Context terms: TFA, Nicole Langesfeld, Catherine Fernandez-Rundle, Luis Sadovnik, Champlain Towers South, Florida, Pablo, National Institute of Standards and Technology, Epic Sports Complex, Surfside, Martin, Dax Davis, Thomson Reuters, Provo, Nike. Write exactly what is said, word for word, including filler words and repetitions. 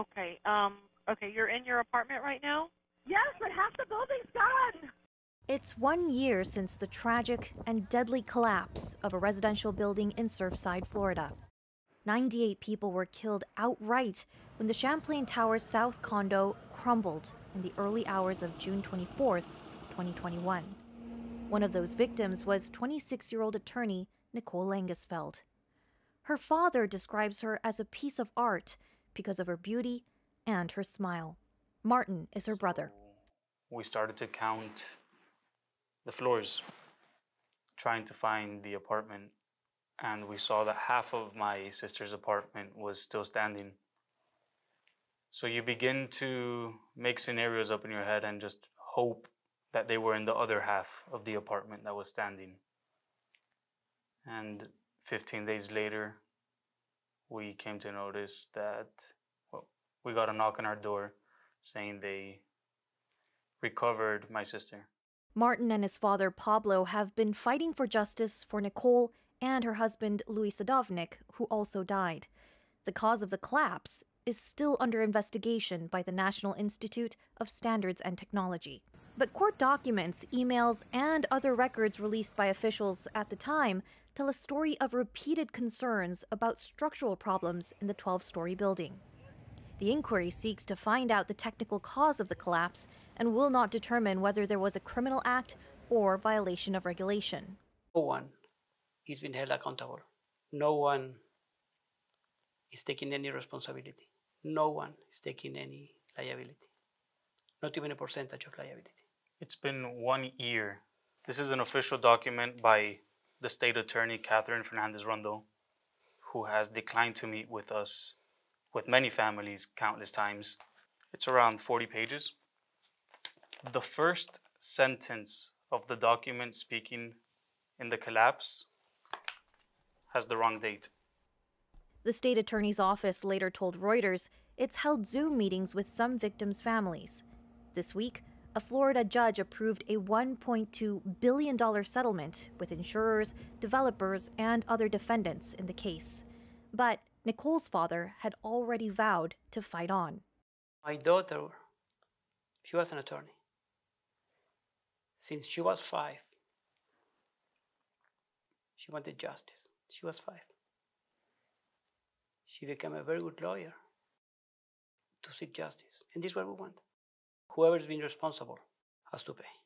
Okay. Um, okay, you're in your apartment right now? Yes, but half the building's gone. It's one year since the tragic and deadly collapse of a residential building in Surfside, Florida. ninety-eight people were killed outright when the Champlain Towers South condo crumbled in the early hours of June twenty-fourth, twenty twenty-one. One of those victims was twenty-six-year-old attorney Nicole Langesfeld. Her father describes her as a piece of art because of her beauty and her smile. Martin is her brother. We started to count the floors, trying to find the apartment, and we saw that half of my sister's apartment was still standing. So you begin to make scenarios up in your head and just hope that they were in the other half of the apartment that was standing. And fifteen days later, we came to notice that, well, we got a knock on our door saying they recovered my sister. Martin and his father, Pablo, have been fighting for justice for Nicole and her husband, Luis Sadovnik, who also died. The cause of the collapse is still under investigation by the National Institute of Standards and Technology. But court documents, emails, and other records released by officials at the time tell a story of repeated concerns about structural problems in the twelve-story building. The inquiry seeks to find out the technical cause of the collapse and will not determine whether there was a criminal act or violation of regulation. No one is being held accountable. No one is taking any responsibility. No one is taking any liability, not even a percentage of liability. It's been one year. This is an official document by the state attorney, Catherine Fernandez-Rundle, who has declined to meet with us, with many families, countless times. It's around forty pages. The first sentence of the document speaking in the collapse has the wrong date. The state attorney's office later told Reuters it's held Zoom meetings with some victims' families. This week, a Florida judge approved a one point two billion dollar settlement with insurers, developers, and other defendants in the case. But Nicole's father had already vowed to fight on. My daughter, she was an attorney since she was five. She wanted justice. She was five. She became a very good lawyer to seek justice, and this is what we want. Whoever's been responsible has to pay.